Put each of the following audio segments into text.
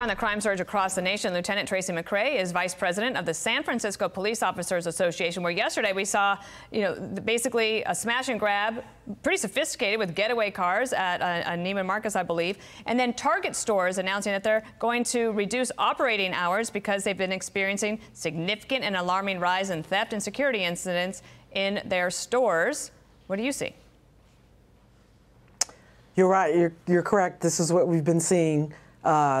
On the crime surge across the nation, Lieutenant Tracy McCray is vice president of the San Francisco Police Officers Association, where yesterday we saw, basically a smash and grab, pretty sophisticated with getaway cars at a Neiman Marcus, I believe, and then Target stores announcing that they're going to reduce operating hours because they've been experiencing significant and alarming rise in theft and security incidents in their stores. What do you see? You're right. You're correct. This is what we've been seeing.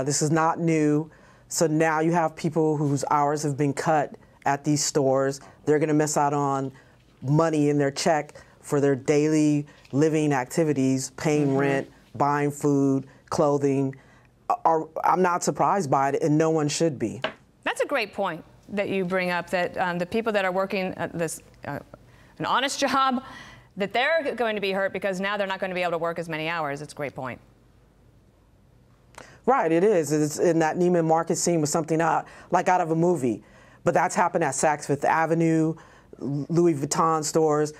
This is not new. So now you have people whose hours have been cut at these stores. They're going to miss out on money in their check for their daily living activities, paying rent, buying food, clothing. I'm not surprised by it, and no one should be. That's a great point that you bring up, that the people that are working an honest job, that they're going to be hurt because now they're not going to be able to work as many hours. It's a great point. Right, it is. It's in that Neiman Marcus scene was something out of a movie, but that's happened at Saks Fifth Avenue, Louis Vuitton stores.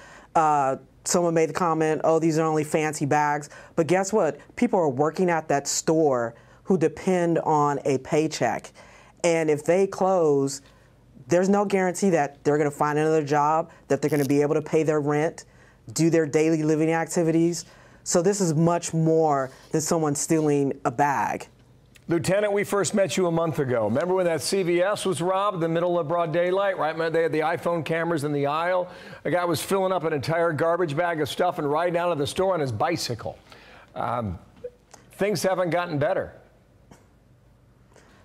Someone made the comment, "Oh, these are only fancy bags," but guess what? People are working at that store who depend on a paycheck, and if they close, there's no guarantee that they're going to find another job, that they're going to be able to pay their rent, do their daily living activities. So this is much more than someone stealing a bag. Lieutenant, we first met you a month ago. Remember when that CVS was robbed in the middle of broad daylight, right? They had the iPhone cameras in the aisle. A guy was filling up an entire garbage bag of stuff and riding out of the store on his bicycle. Things haven't gotten better.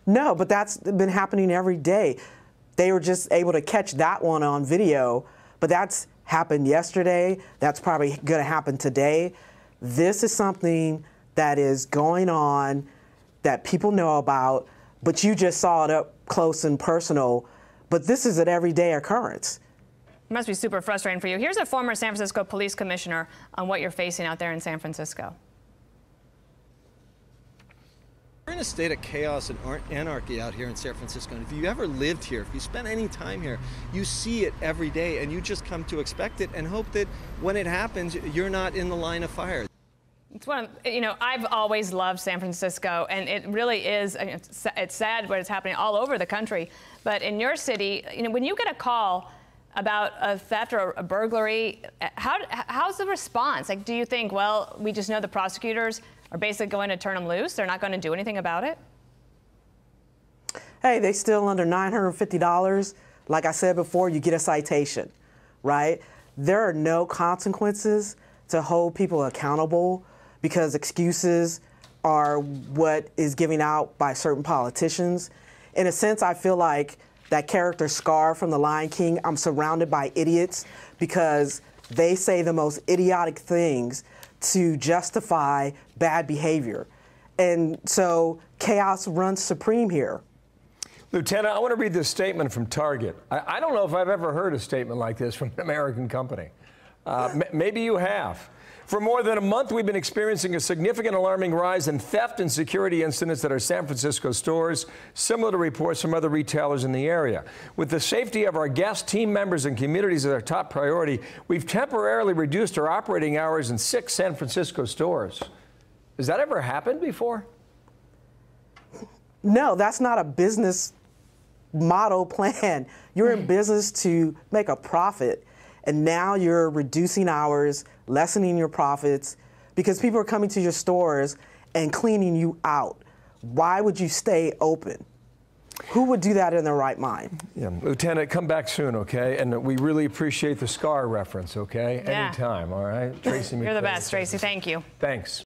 No, but that's been happening every day. They were just able to catch that one on video, but that's happened yesterday. That's probably going to happen today. This is something that is going on that people know about, but you just saw it up close and personal. But this is an everyday occurrence. It must be super frustrating for you. Here's a former San Francisco police commissioner on what you're facing out there in San Francisco. We're in a state of chaos and anarchy out here in San Francisco, and if you ever lived here, if you spent any time here, you see it every day, and you just come to expect it and hope that when it happens, you're not in the line of fire. It's one of, I've always loved San Francisco, and it really is, it's sad what is happening all over the country, but in your city, when you get a call about a theft or a burglary, how's the response? Like, do you think, well, we just know the prosecutors are basically going to turn them loose, they're not going to do anything about it? Hey, they still under $950. Like I said before, you get a citation, right? There are no consequences to hold people accountable because excuses are what is given out by certain politicians. In a sense, I feel like that character Scar from The Lion King, I'm surrounded by idiots because they say the most idiotic things to justify bad behavior. And so chaos runs supreme here. Lieutenant, I want to read this statement from Target. I don't know if I've ever heard a statement like this from an American company. Maybe you have. For more than a month, we've been experiencing a significant alarming rise in theft and security incidents at our San Francisco stores, similar to reports from other retailers in the area. With the safety of our guests, team members, and communities as our top priority, we've temporarily reduced our operating hours in 6 San Francisco stores. Has that ever happened before? No, that's not a business model plan. You're in business to make a profit. And now you're reducing hours, lessening your profits, because people are coming to your stores and cleaning you out. Why would you stay open? Who would do that in their right mind? Yeah. Lieutenant, come back soon, okay? And we really appreciate the Scar reference, okay? Yeah. Anytime, all right? Tracy McCray. You're the best, Tracy. Thank you. Thanks.